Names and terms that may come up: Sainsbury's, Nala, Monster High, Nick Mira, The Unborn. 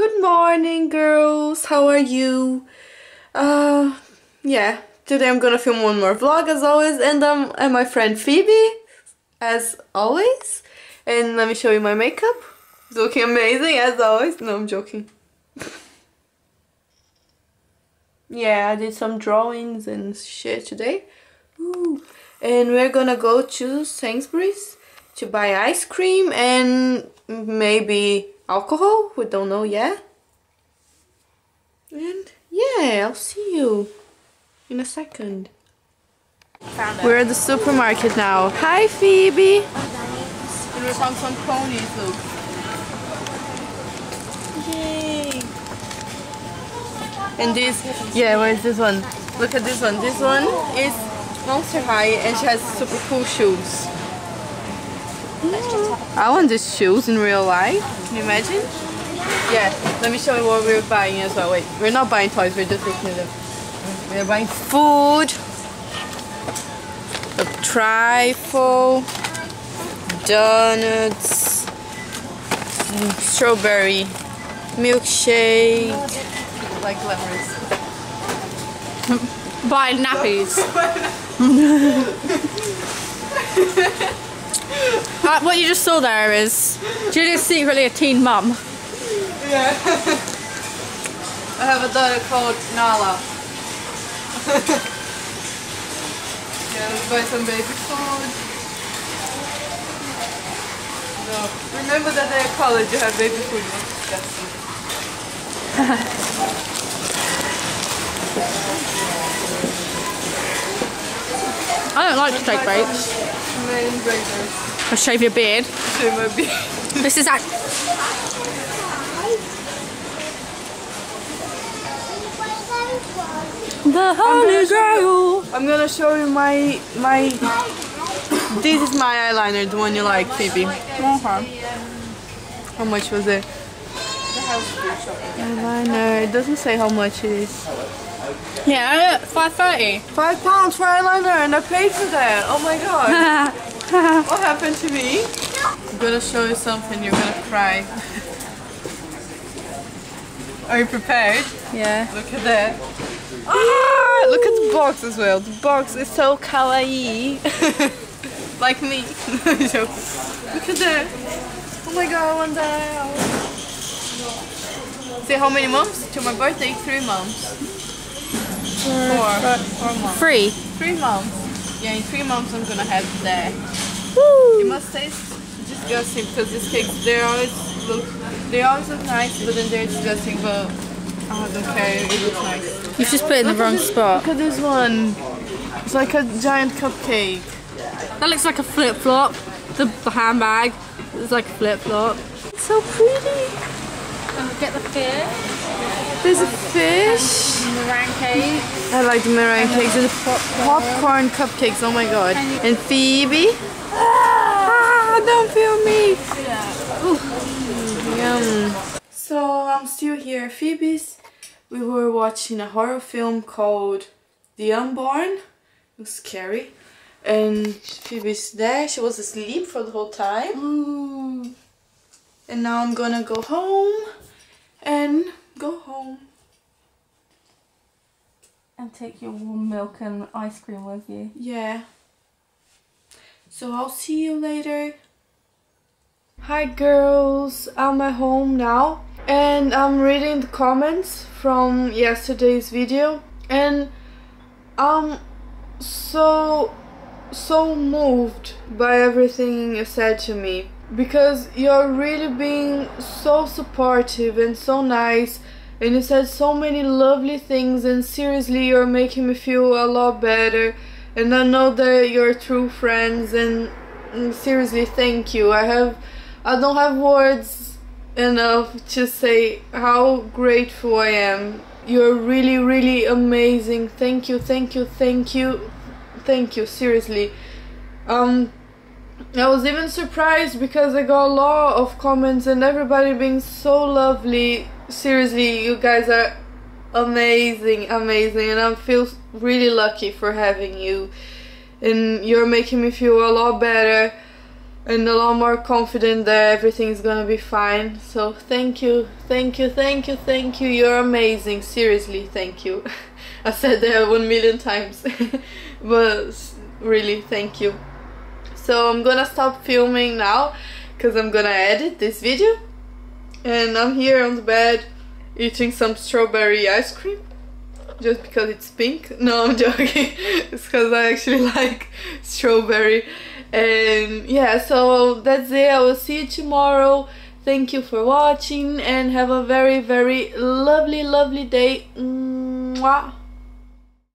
Good morning, girls. How are you? Yeah, today I'm gonna film one more vlog as always, and I'm at my friend Phoebe as always. And let me show you my makeup. It's looking amazing as always. No, I'm joking. Yeah, I did some drawings and shit today. Ooh. And we're gonna go to Sainsbury's to buy ice cream and maybe alcohol, we don't know yet. And yeah, I'll see you in a second. We're at the supermarket now. Hi, Phoebe. And we found some ponies, look. Yay. And this, yeah, what is this one? Look at this one. This one is Monster High and she has super cool shoes. I want these shoes in real life. Can you imagine? Yeah, let me show you what we're buying as well. Wait, we're not buying toys, we're just looking at them. We're buying food, a trifle, donuts, strawberry, milkshake, like glamorous. Buy nappies. What you just saw there is Julia's secretly a teen mum. Yeah. I have a daughter called Nala. Yeah, let's buy some baby food. No, remember that they're at college, you have baby food. That's I don't like to take breaks. I'll shave your beard. Shave my beard. This is actually. The Holy Grail. I'm gonna show you my. This is my eyeliner, the one you like, Phoebe. Okay. How much was it? Eyeliner. It doesn't say how much it is. Yeah, £5.30. £5 for eyeliner, and I paid for that. Oh my god. What happened to me? I'm gonna show you something. You're gonna cry. Are you prepared? Yeah. Look at that. Ah, look at the box as well. The box is so kawaii. Like me. Look at that. Oh my god, I want that. Say how many months? To my birthday, 3 months. 4 months. 3 months. Yeah, in 3 months I'm gonna have that. Woo. It must taste disgusting because these cakes, they always look nice, but then they're disgusting. But I don't care, it looks nice. You've just put it in the wrong spot. Look at this one. It's like a giant cupcake. That looks like a flip flop. The handbag is like a flip flop. It's so pretty. Get the fish. There's a fish. And meringue cakes. I like the meringue cakes. There's popcorn cupcakes. Oh my god. And Phoebe. Ah, don't feel me. Yum. So I'm still here at Phoebe's. We were watching a horror film called The Unborn. It was scary. And Phoebe's there. She was asleep for the whole time. Ooh. And now I'm gonna go home. And go home. And take your warm milk and ice cream with you. Yeah. So I'll see you later. Hi girls, I'm at home now. And I'm reading the comments from yesterday's video. And I'm so moved by everything you said to me. Because you're really being so supportive and so nice, and you said so many lovely things, and seriously you're making me feel a lot better, and I know that you're true friends, and seriously thank you. I don't have words enough to say how grateful I am. You're really, really amazing. Thank you, thank you, thank you, thank you, seriously. I was even surprised because I got a lot of comments and everybody being so lovely. Seriously, you guys are amazing, amazing, and I feel really lucky for having you. And you're making me feel a lot better. and a lot more confident that everything's gonna be fine. So thank you, thank you, thank you, thank you. You're amazing, seriously, thank you. I said that 1,000,000 times, but really, thank you. So I'm gonna stop filming now, because I'm gonna edit this video. And I'm here on the bed eating some strawberry ice cream, just because it's pink. No, I'm joking. It's because I actually like strawberry. And yeah, so that's it. I will see you tomorrow. Thank you for watching and have a very, very lovely, lovely day. Mwah.